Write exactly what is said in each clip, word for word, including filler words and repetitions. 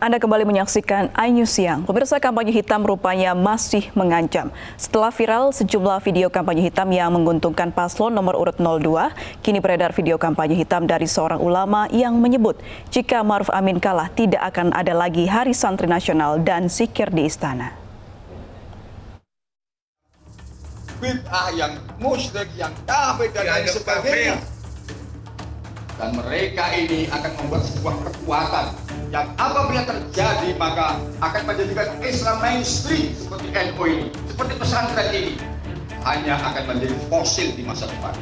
Anda kembali menyaksikan iNews Siang. Pemirsa, kampanye hitam rupanya masih mengancam. Setelah viral sejumlah video kampanye hitam yang menguntungkan paslon nomor urut nol dua, kini beredar video kampanye hitam dari seorang ulama yang menyebut jika Ma'ruf Amin kalah tidak akan ada lagi Hari Santri Nasional dan zikir di istana. Bid'ah yang musyrik, yang kafir dan lain sebagainya. Dan mereka ini akan membuat sebuah kekuatan yang apabila terjadi maka akan menjadikan Islam mainstream seperti N U ini, seperti pesantren ini, hanya akan menjadi fosil di masa depan.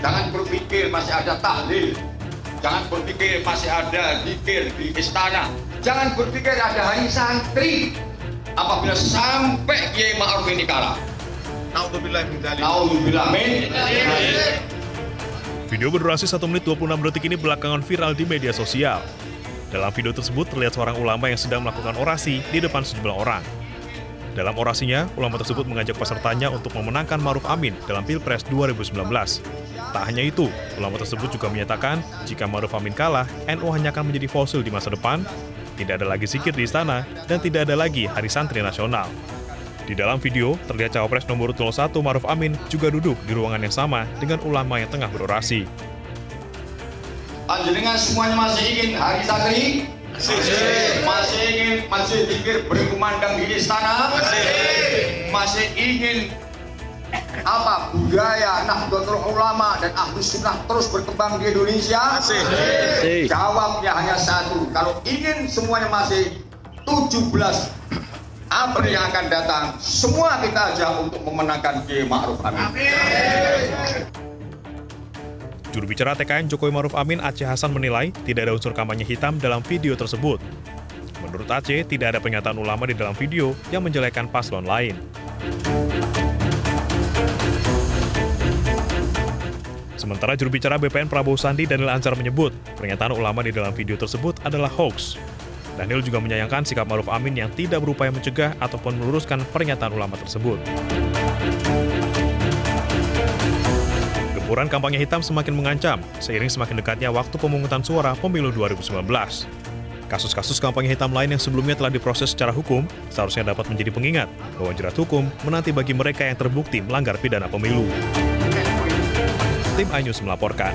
Jangan berpikir masih ada tahlil, jangan berpikir masih ada zikir di istana, jangan berpikir ada hari santri apabila sampai Kiai Ma'ruf ini kalah. Naudzubillah min dzalik. Naudzubillah min dzalik. Video berdurasi satu menit dua puluh enam detik ini belakangan viral di media sosial. Dalam video tersebut terlihat seorang ulama yang sedang melakukan orasi di depan sejumlah orang. Dalam orasinya, ulama tersebut mengajak pesertanya untuk memenangkan Ma'ruf Amin dalam Pilpres dua ribu sembilan belas. Tak hanya itu, ulama tersebut juga menyatakan jika Ma'ruf Amin kalah, N U hanya akan menjadi fosil di masa depan, tidak ada lagi zikir di istana, dan tidak ada lagi Hari Santri Nasional. Di dalam video, terlihat Cawapres nomor nol satu Ma'ruf Amin juga duduk di ruangan yang sama dengan ulama yang tengah berorasi. Panjenengan semuanya masih ingin Hari Santri? Masih. Masih ingin masih zikir berkumandang di istana? Masih. Masih ingin apa budaya Nahdlatul Ulama dan Ahlussunnah terus berkembang di Indonesia? Masih. Masih. Jawabnya hanya satu. Kalau ingin semuanya masih, tujuh belas April yang akan datang, semua kita ajak untuk memenangkan Kiai Ma'ruf Amin. Juru bicara T K N Jokowi Ma'ruf Amin, Ace Hasan, menilai tidak ada unsur kampanye hitam dalam video tersebut. Menurut Ace, tidak ada pernyataan ulama di dalam video yang menjelekan paslon lain. Sementara juru bicara B P N Prabowo Sandi, Daniel Anzar, menyebut pernyataan ulama di dalam video tersebut adalah hoax. Daniel juga menyayangkan sikap Ma'ruf Amin yang tidak berupaya mencegah ataupun meluruskan pernyataan ulama tersebut. Gempuran kampanye hitam semakin mengancam seiring semakin dekatnya waktu pemungutan suara pemilu dua ribu sembilan belas. Kasus-kasus kampanye hitam lain yang sebelumnya telah diproses secara hukum seharusnya dapat menjadi pengingat bahwa jerat hukum menanti bagi mereka yang terbukti melanggar pidana pemilu. Tim iNews melaporkan.